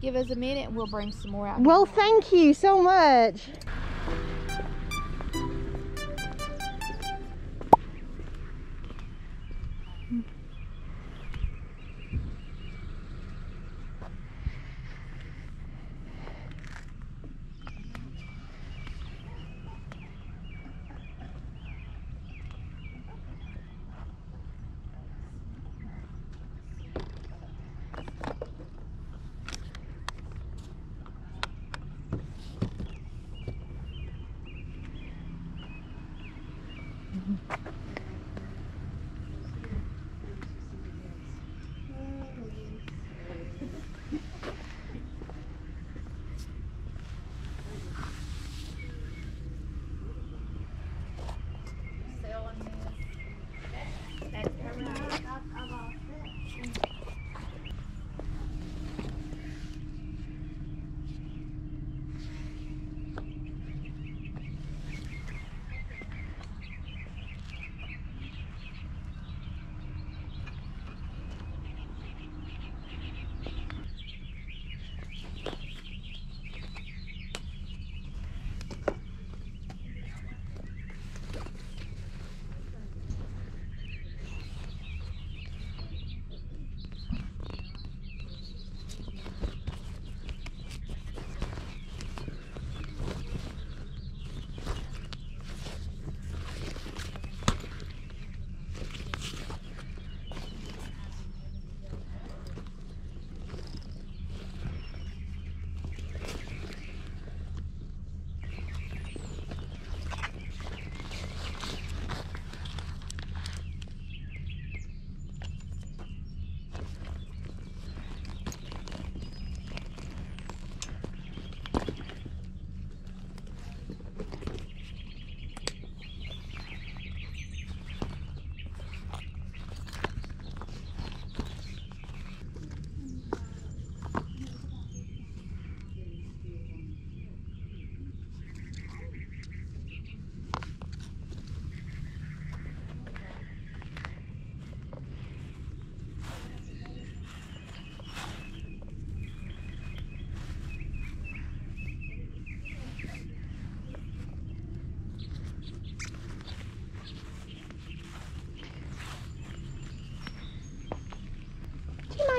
Give us a minute and we'll bring some more out. Well, thank you so much.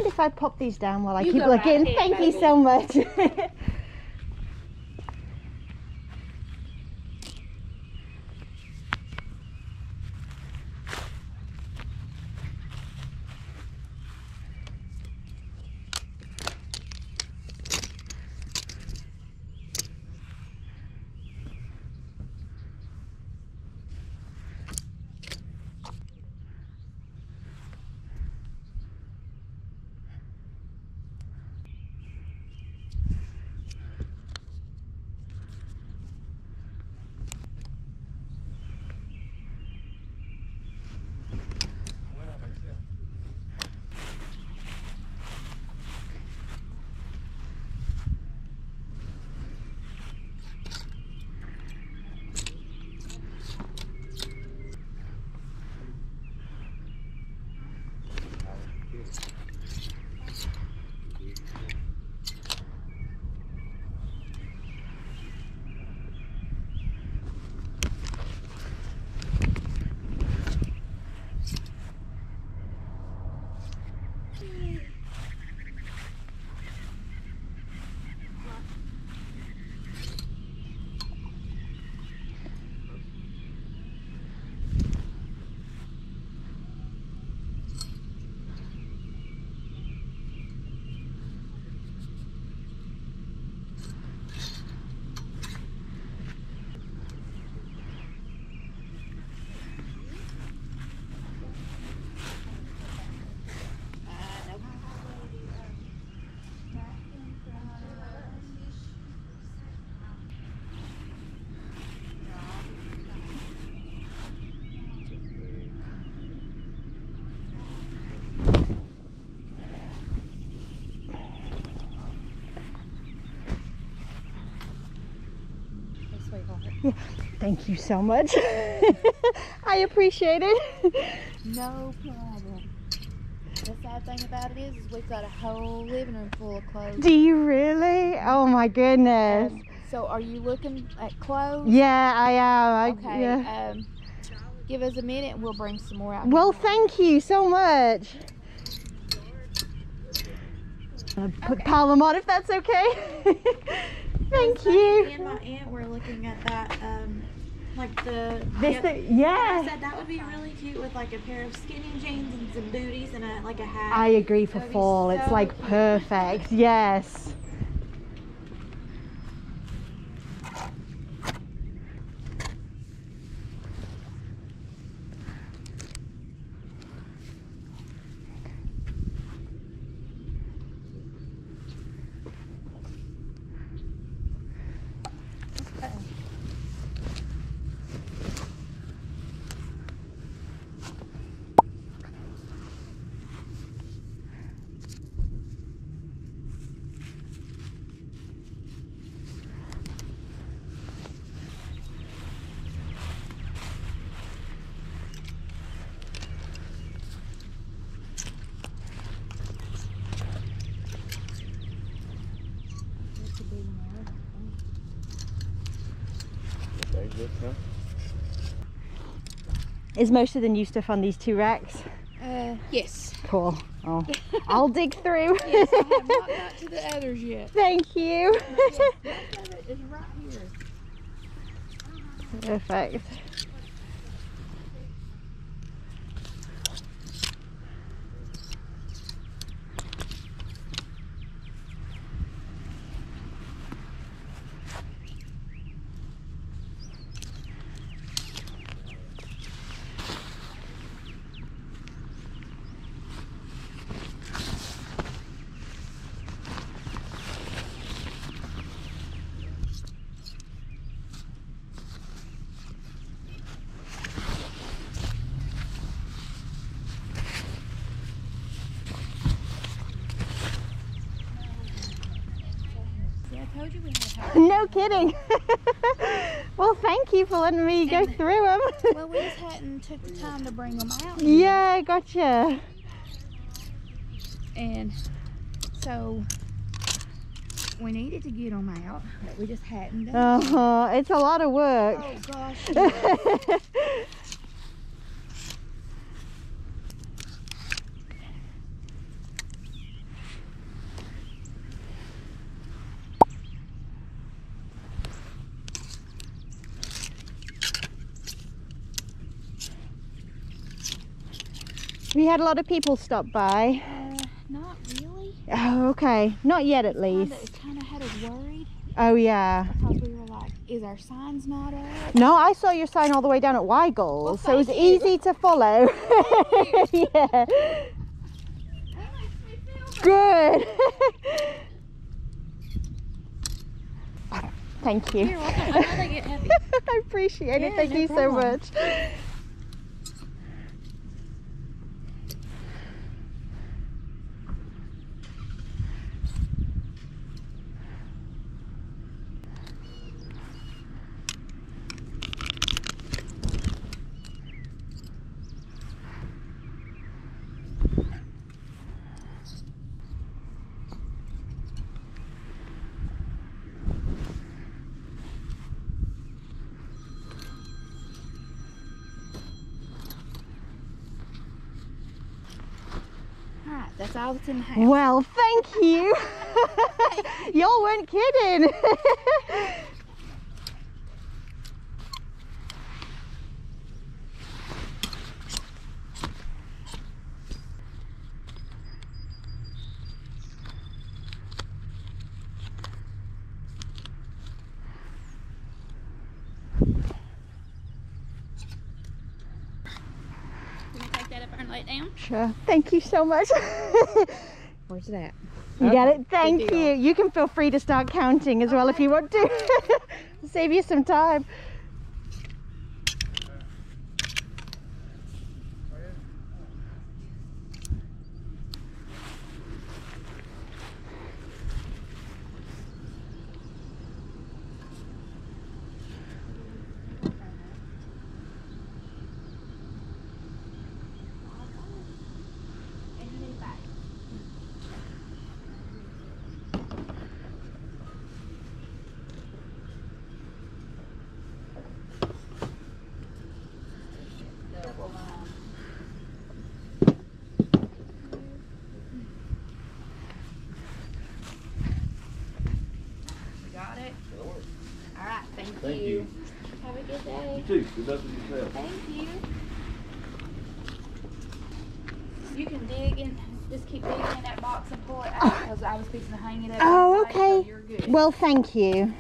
If I pop these down while I keep looking. Thank you so much. Thank you so much. I appreciate it. No problem. The sad thing about it is we've got a whole living room full of clothes. Do you really? Oh my goodness. So are you looking at clothes? Yeah, I am. Okay. Yeah. Give us a minute and we'll bring some more out. Well, thank you so much. I'll pile them on if that's okay. Thank you. Me and my aunt were looking at that, like the... Yeah. I said that would be really cute with like a pair of skinny jeans and some booties and a, like a hat. I agree for fall. So it's like cute. Perfect. Yes. Is most of the new stuff on these two racks? Yes. Cool. Oh. I'll dig through. Yes, I have not got to the others yet. Thank you. Most of it is right here. Perfect. No kidding. Well, thank you for letting me go through them. Well, we just hadn't took the time to bring them out. Yeah, gotcha. And so we needed to get them out, but we just hadn't done. It's a lot of work. Oh gosh. Yeah. We had a lot of people stop by. Not really. Oh, okay. Not yet, at least. It kind of had us worried. Oh, yeah. Because we were like, is our signs not up? No, I saw your sign all the way down at Wacoal, well, so it was easy to follow. Yeah. That makes me feel good. Thank you. You're welcome. I'm glad I get heavy. I appreciate it. Thank you so much. That's all that's in the house. Well, thank you. Y'all weren't kidding. Sure. Thank you so much. Where's that? You got it? Thank you. You can feel free to start counting as well if you want to. Save you some time. Thank you. Have a good day. You too. Good luck with yourself. Thank you. You can dig in, just keep digging in that box and pull it out because I was fixing to hang it up. Oh, okay. So you're good. Well, thank you.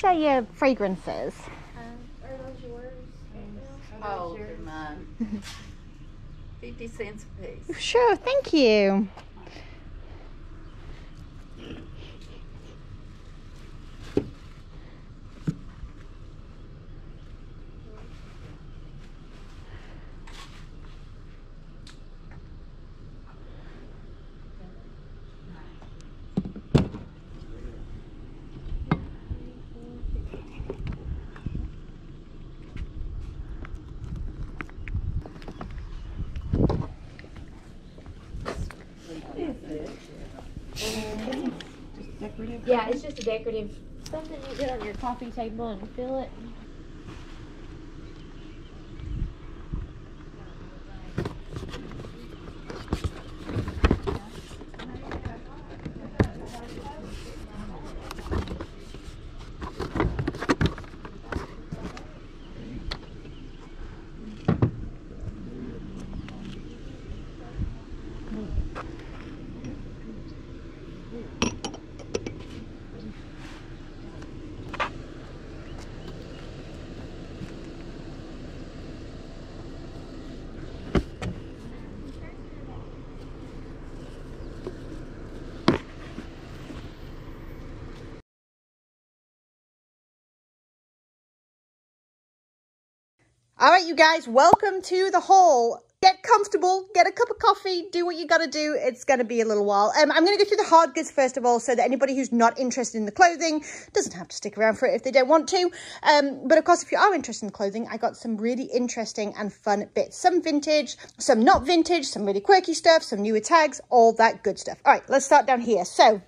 What are your fragrances? Are those yours? Oh, they're mine. 50 cents a piece. Sure, thank you. Yeah, it's just a decorative, something you get on your coffee table and fill it. All right, you guys, welcome to the haul. Get comfortable, get a cup of coffee, do what you got to do. It's going to be a little while. I'm going to go through the hard goods first of all, so that anybody who's not interested in the clothing doesn't have to stick around for it if they don't want to. But of course, if you are interested in clothing, I got some really interesting and fun bits. Some vintage, some not vintage, some really quirky stuff, some newer tags, all that good stuff. All right, let's start down here. So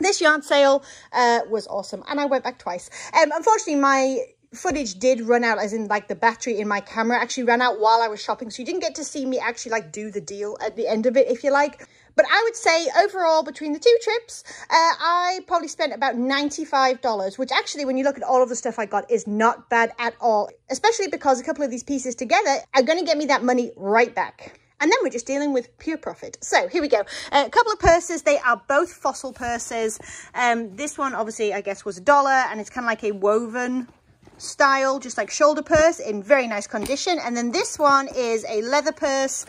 this yarn sale was awesome, and I went back twice. Unfortunately, my footage did run out, as in like the battery in my camera actually ran out while I was shopping, so you didn't get to see me actually like do the deal at the end of it, if you like. But I would say overall between the two trips, I probably spent about $95, which actually when you look at all of the stuff I got is not bad at all, especially because a couple of these pieces together are going to get me that money right back. And then we're just dealing with pure profit. So here we go. A couple of purses. They are both Fossil purses. This one obviously I guess was $1, and it's kind of like a woven style, just like shoulder purse in very nice condition. And then this one is a leather purse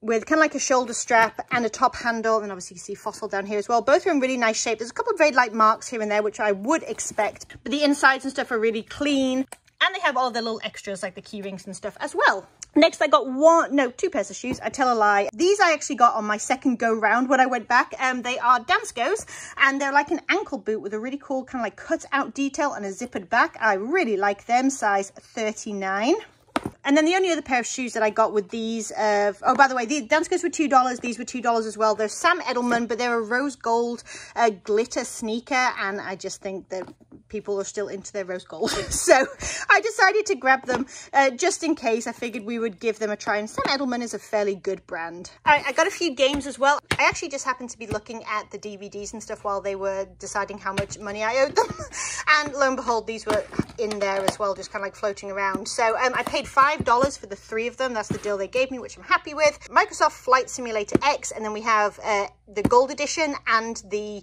with kind of like a shoulder strap and a top handle, and obviously you can see Fossil down here as well. Both are in really nice shape. There's a couple of very light marks here and there, which I would expect, but the insides and stuff are really clean, and they have all their little extras like the key rings and stuff as well. Next, I got two pairs of shoes. I tell a lie. These I actually got on my second go round when I went back. They are Dansko's, and they're like an ankle boot with a really cool kind of like cut out detail and a zippered back. I really like them, size 39. And then the only other pair of shoes that I got with these, oh, by the way, the Dansko's were $2. These were $2 as well. They're Sam Edelman, but they're a rose gold glitter sneaker. And I just think that people are still into their rose gold. So I decided to grab them just in case. I figured we would give them a try. And Sam Edelman is a fairly good brand. All right, I got a few games as well. I actually just happened to be looking at the DVDs and stuff while they were deciding how much money I owed them. And lo and behold, these were in there as well, just kind of like floating around. So I paid $5 for the three of them. That's the deal they gave me, which I'm happy with. Microsoft Flight Simulator X, and then we have the gold edition and the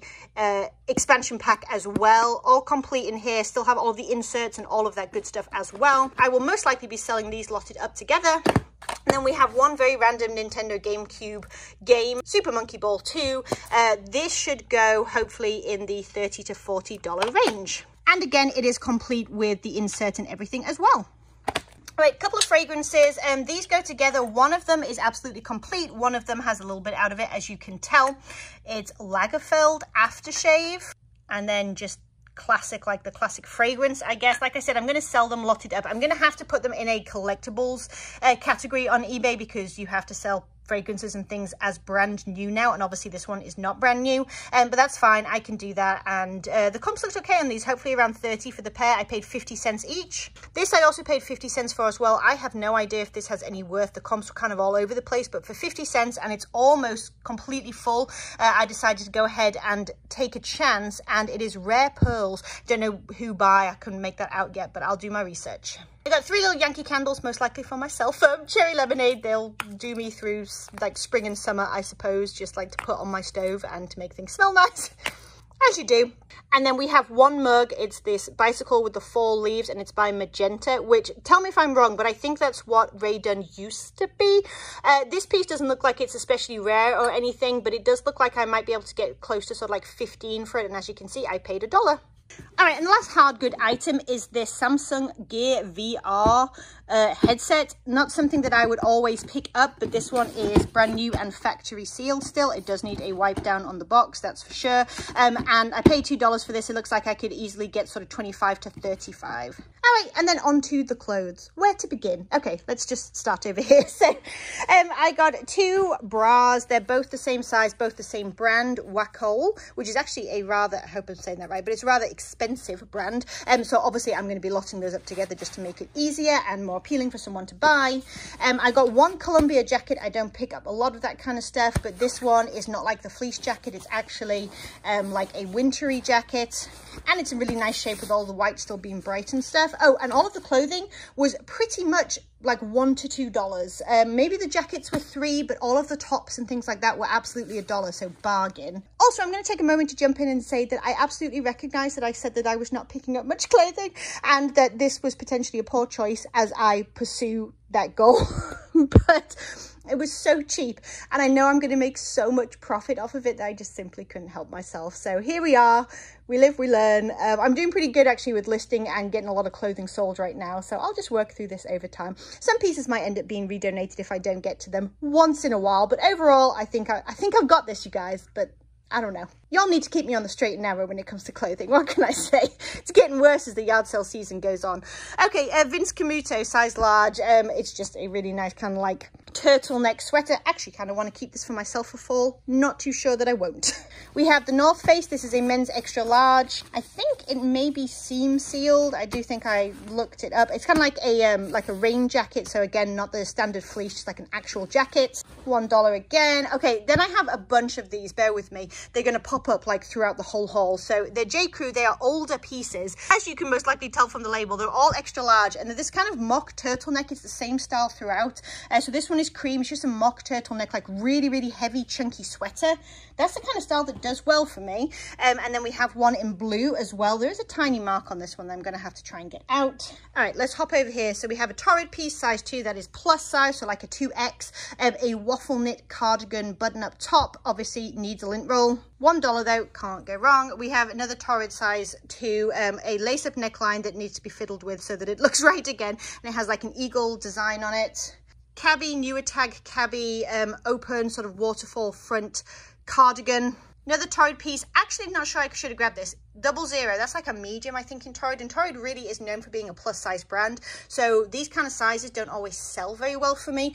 expansion pack as well, all complete in here. Still have all the inserts and all of that good stuff as well. I will most likely be selling these lotted up together. And then we have one very random Nintendo GameCube game, Super Monkey Ball 2. This should go hopefully in the $30 to $40 range. And again, it is complete with the insert and everything as well. All right, couple of fragrances, and these go together. One of them is absolutely complete. One of them has a little bit out of it, as you can tell. It's Lagerfeld Aftershave, and then just classic, like the classic fragrance, I guess. Like I said, I'm going to sell them lotted up. I'm going to have to put them in a collectibles category on eBay, because you have to sell fragrances and things as brand new now, and obviously this one is not brand new, but that's fine, I can do that. And the comps looked okay on these, hopefully around 30 for the pair. I paid 50 cents each. This I also paid 50 cents for as well. I have no idea if this has any worth. The comps were kind of all over the place, but for 50 cents, and it's almost completely full, I decided to go ahead and take a chance, and it is Rare Pearls. Don't know who by, I couldn't make that out yet, but I'll do my research. I got 3 little Yankee candles, most likely for myself. Cherry lemonade, they'll do me through like spring and summer, I suppose, just like to put on my stove and to make things smell nice. As you do. And then we have one mug. It's this bicycle with the 4 leaves, and it's by Magenta, which, tell me if I'm wrong, but I think that's what Ray Dunn used to be. This piece doesn't look like it's especially rare or anything, but it does look like I might be able to get close to sort of like 15 for it. And as you can see, I paid $1. All right, and the last hard good item is this Samsung Gear VR headset. Not something that I would always pick up, but this one is brand new and factory sealed still. It does need a wipe down on the box, that's for sure. And I paid $2 for this. It looks like I could easily get sort of 25 to 35. All right, and then on to the clothes. Where to begin? Okay, let's just start over here. So I got 2 bras. They're both the same size, both the same brand, Wacoal, which is actually a rather, I hope I'm saying that right, but it's rather expensive brand, and so obviously I'm going to be lotting those up together just to make it easier and more appealing for someone to buy. I got 1 Columbia jacket. I don't pick up a lot of that kind of stuff, but this one is not like the fleece jacket, it's actually like a wintry jacket, and it's in really nice shape with all the white still being bright and stuff. Oh, and all of the clothing was pretty much like $1 to $2. Maybe the jackets were $3, but all of the tops and things like that were absolutely $1, so bargain. Also, I'm going to take a moment to jump in and say that I absolutely recognize that I said that I was not picking up much clothing, and that this was potentially a poor choice as I pursue that goal, but it was so cheap, and I know I'm going to make so much profit off of it that I just simply couldn't help myself. So here we are, we live, we learn. I'm doing pretty good actually with listing and getting a lot of clothing sold right now, so I'll just work through this over time. Some pieces might end up being redonated if I don't get to them once in a while, but overall I think I've got this, you guys, but I don't know. Y'all need to keep me on the straight and narrow when it comes to clothing. What can I say? It's getting worse as the yard sale season goes on. Okay, Vince Camuto, size large. It's just a really nice kind of like turtleneck sweater. Actually, kind of want to keep this for myself for fall. Not too sure that I won't. We have the North Face. This is a men's extra large. I think it may be seam sealed. I do think I looked it up. It's kind of like a rain jacket. So again, not the standard fleece, just like an actual jacket. $1 again. Okay, then I have a bunch of these. Bear with me. They're going to pop up like throughout the whole haul. So they're J Crew. They are older pieces. As you can most likely tell from the label, they're all extra large, and they're this kind of mock turtleneck. It's the same style throughout. So this one is cream. It's just a mock turtleneck, like really, really heavy, chunky sweater. That's the kind of style that does well for me. And then we have one in blue as well. There is a tiny mark on this one that I'm going to have to try and get out. All right, let's hop over here. So we have a Torrid piece, size 2. That is plus size, so like a 2X. A waffle knit cardigan button-up top. Obviously needs a lint roll. $1 though, can't go wrong. We have another Torrid size 2, a lace-up neckline that needs to be fiddled with so that it looks right again, and it has like an eagle design on it. Cabby, newer tag Cabby, open sort of waterfall front cardigan. Another Torrid piece. Actually, not sure I should have grabbed this. 00, that's like a medium, I think, in Torrid, and Torrid really is known for being a plus size brand, so these kind of sizes don't always sell very well for me,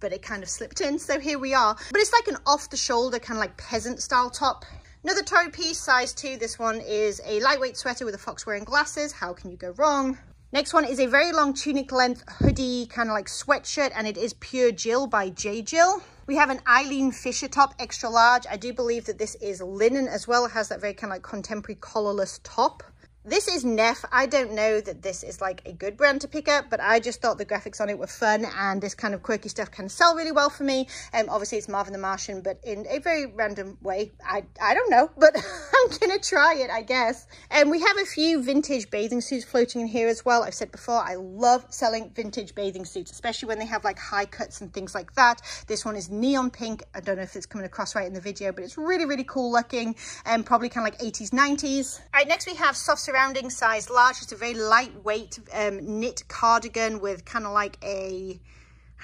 but it kind of slipped in, so here we are. But it's like an off the shoulder kind of like peasant style top. Another Torrid piece, size 2. This one is a lightweight sweater with a fox wearing glasses. How can you go wrong? Next one is a very long tunic length hoodie, kind of like sweatshirt, and it is Pure Jill by J Jill. We have an Eileen Fisher top, extra large. I do believe that this is linen as well. It has that very kind of like contemporary collarless top. This is Nef. I don't know that this is like a good brand to pick up, but I just thought the graphics on it were fun, and this kind of quirky stuff can sell really well for me. Obviously it's Marvin the Martian, but in a very random way. I don't know, but I'm gonna try it, I guess. And we have a few vintage bathing suits floating in here as well. I've said before, I love selling vintage bathing suits, especially when they have like high cuts and things like that. This one is neon pink. I don't know if it's coming across right in the video, but it's really, really cool looking, and probably kind of like 80s, 90s. All right, next we have Soft Surrounding, size large. It's a very lightweight knit cardigan with kind of like a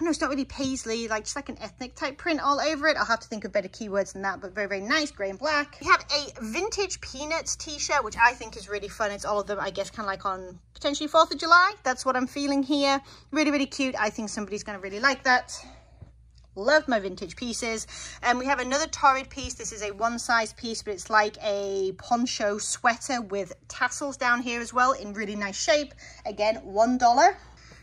I know it's not really paisley, like just like an ethnic type print all over it. I'll have to think of better keywords than that, but very, very nice, gray and black. We have a vintage Peanuts t-shirt, which I think is really fun. It's all of them, I guess, kind of like on potentially 4th of July. That's what I'm feeling here. Really, really cute. I think somebody's going to really like that. Loved my vintage pieces. And we have another Torrid piece. This is a one size piece, but it's like a poncho sweater with tassels down here as well in really nice shape. Again, $1.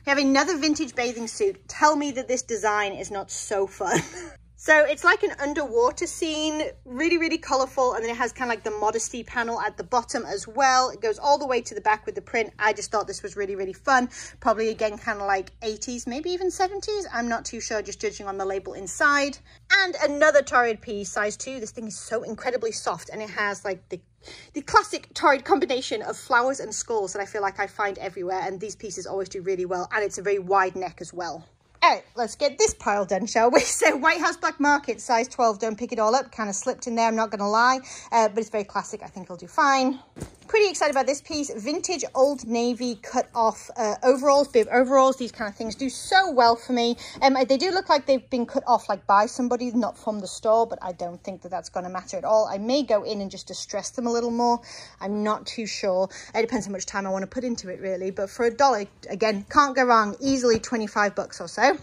We have another vintage bathing suit. Tell me that this design is not so fun. So it's like an underwater scene, really, really colorful. And then it has kind of like the modesty panel at the bottom as well. It goes all the way to the back with the print. I just thought this was really, really fun. Probably again, kind of like 80s, maybe even 70s. I'm not too sure, just judging on the label inside. And another Torrid piece, size 2. This thing is so incredibly soft, and it has like the classic Torrid combination of flowers and skulls that I feel like I find everywhere. And these pieces always do really well. And it's a very wide neck as well. All right, let's get this pile done, shall we? So White House Black Market, size 12, don't pick it all up. Kind of slipped in there, I'm not going to lie. But it's very classic. I think it'll do fine. Pretty excited about this piece. Vintage Old Navy cut off overalls, bib overalls. These kind of things do so well for me. They do look like they've been cut off like by somebody, not from the store, but I don't think that that's going to matter at all. I may go in and just distress them a little more. I'm not too sure. It depends how much time I want to put into it, really. But for $1, again, can't go wrong. Easily 25 bucks or so.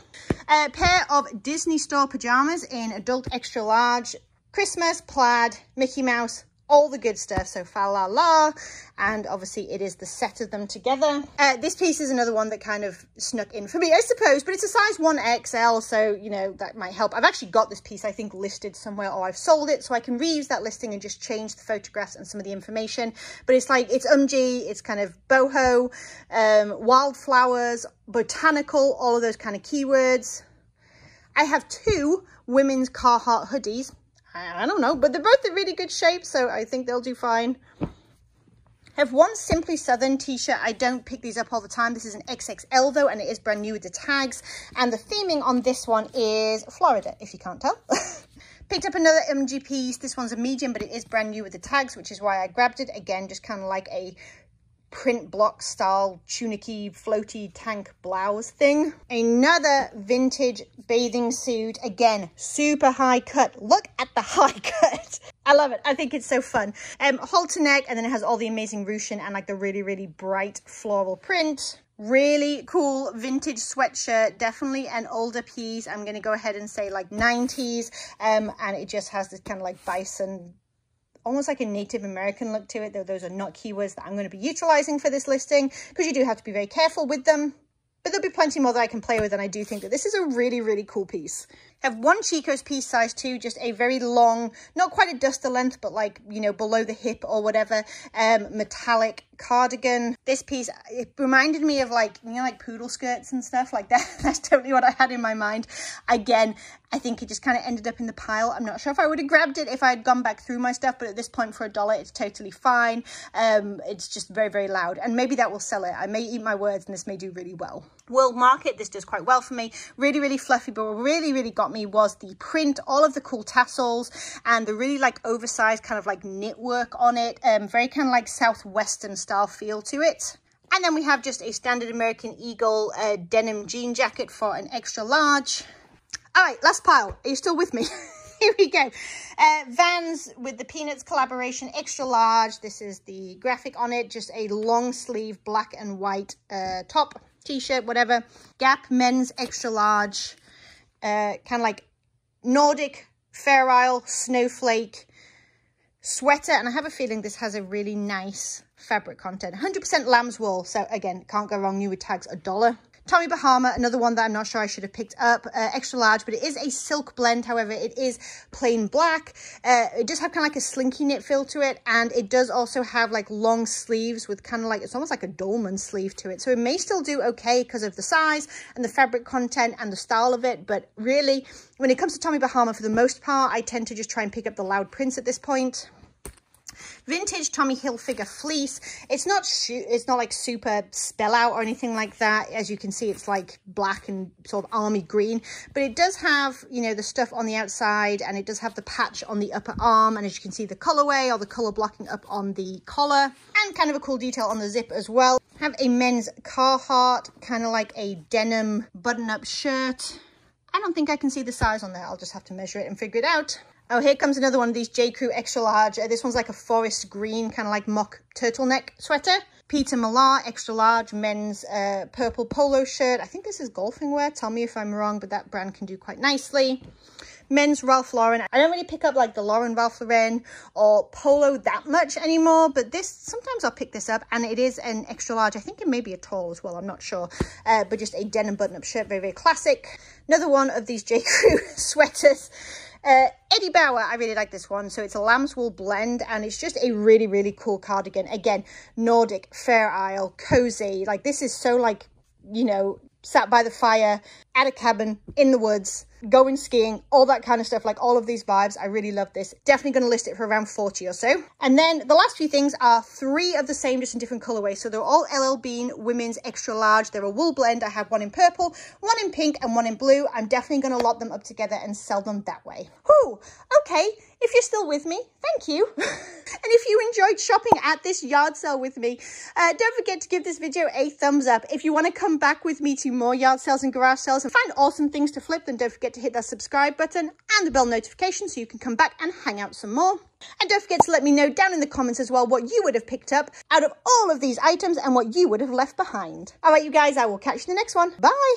A pair of Disney store pajamas in adult extra large, Christmas plaid, Mickey Mouse, all the good stuff, so fa la la. And obviously it is the set of them together. This piece is another one that kind of snuck in for me, I suppose, but it's a size 1XL, so, you know, that might help. I've actually got this piece, I think, listed somewhere, or I've sold it, so I can reuse that listing and just change the photographs and some of the information. But it's like, it's umji, it's kind of boho, wildflowers, botanical, all of those kind of keywords. I have two women's Carhartt hoodies. I don't know, but they're both in really good shape, so I think they'll do fine. I have one Simply Southern t-shirt. I don't pick these up all the time. This is an XXL, though, and it is brand new with the tags. And the theming on this one is Florida, if you can't tell. Picked up another MGP piece. This one's a medium, but it is brand new with the tags, which is why I grabbed it. Again, just kind of like a print block style tunicky floaty tank blouse thing. Another vintage bathing suit, again super high cut. Look at the high cut. I love it. I think it's so fun. Halter neck, and then it has all the amazing ruching and like the really, really bright floral print. Really cool vintage sweatshirt, definitely an older piece. I'm gonna go ahead and say like 90s, and it just has this kind of like bison, almost like a Native American look to it, though those are not keywords that I'm going to be utilizing for this listing, because you do have to be very careful with them. But there'll be plenty more that I can play with, and I do think that this is a really, really cool piece. I have one Chico's piece, size 2, just a very long, not quite a duster length, but like, you know, below the hip or whatever, metallic cardigan. This piece, it reminded me of like, you know, like poodle skirts and stuff like that. That's totally what I had in my mind. Again, I think it just kind of ended up in the pile. I'm not sure if I would have grabbed it if I had gone back through my stuff, but at this point for $1, it's totally fine. It's just very, very loud, and maybe that will sell it. I may eat my words, and this may do really well. World Market, this does quite well for me. Really, really fluffy, but what really, really got me was the print, all of the cool tassels, and the really like oversized kind of like knit work on it. Very kind of like Southwestern style feel to it. And then we have just a standard American Eagle denim jean jacket for an extra large. All right, last pile. Are you still with me? Here we go. Vans with the Peanuts collaboration, extra large. This is the graphic on it. Just a long sleeve black and white top, t-shirt, whatever. Gap men's extra large. Kind of like Nordic, Fair Isle, snowflake sweater. And I have a feeling this has a really nice fabric content. 100% lamb's wool. So again, can't go wrong. New with tags, $1. Tommy Bahama, another one that I'm not sure I should have picked up, extra large, but it is a silk blend. However, it is plain black. It does have kind of like a slinky knit feel to it, and it does also have like long sleeves with kind of like, it's almost like a dolman sleeve to it. So it may still do okay because of the size and the fabric content and the style of it. But really, when it comes to Tommy Bahama, for the most part, I tend to just try and pick up the loud prints at this point. Vintage Tommy Hilfiger fleece. It's not like super spell out or anything like that. As you can see, it's like black and sort of army green, but it does have, you know, the stuff on the outside, and it does have the patch on the upper arm, and as you can see, the colorway or the color blocking up on the collar, and kind of a cool detail on the zip as well. Have a men's Carhartt, kind of like a denim button-up shirt. I don't think I can see the size on there. I'll just have to measure it and figure it out. Oh, here comes another one of these J Crew extra large. This one's like a forest green, kind of like mock turtleneck sweater. Peter Millar extra large men's purple polo shirt. I think this is golfing wear. Tell me if I'm wrong, but that brand can do quite nicely. Men's Ralph Lauren. I don't really pick up like the Ralph Lauren or polo that much anymore, but this, sometimes I'll pick this up, and it is an extra large. I think it may be a tall as well, I'm not sure, but just a denim button-up shirt, very, very classic. Another one of these J Crew sweaters. Eddie Bauer, I really like this one. So it's a lamb's wool blend, and it's just a really, really cool cardigan. Again, Nordic, Fair Isle, cozy. Like, this is so like, you know, sat by the fire, at a cabin, in the woods, going skiing, all that kind of stuff, like all of these vibes. I really love this. Definitely going to list it for around 40 or so. And then the last few things are three of the same, just in different colorways. So they're all LL Bean women's extra large. They're a wool blend. I have one in purple, one in pink, and one in blue. I'm definitely going to lot them up together and sell them that way. Whew, okay. If you're still with me, thank you. And if you enjoyed shopping at this yard sale with me, don't forget to give this video a thumbs up. If you want to come back with me to more yard sales and garage sales and find awesome things to flip, then don't forget to hit that subscribe button and the bell notification so you can come back and hang out some more. And don't forget to let me know down in the comments as well what you would have picked up out of all of these items and what you would have left behind. All right, you guys, I will catch you in the next one. Bye.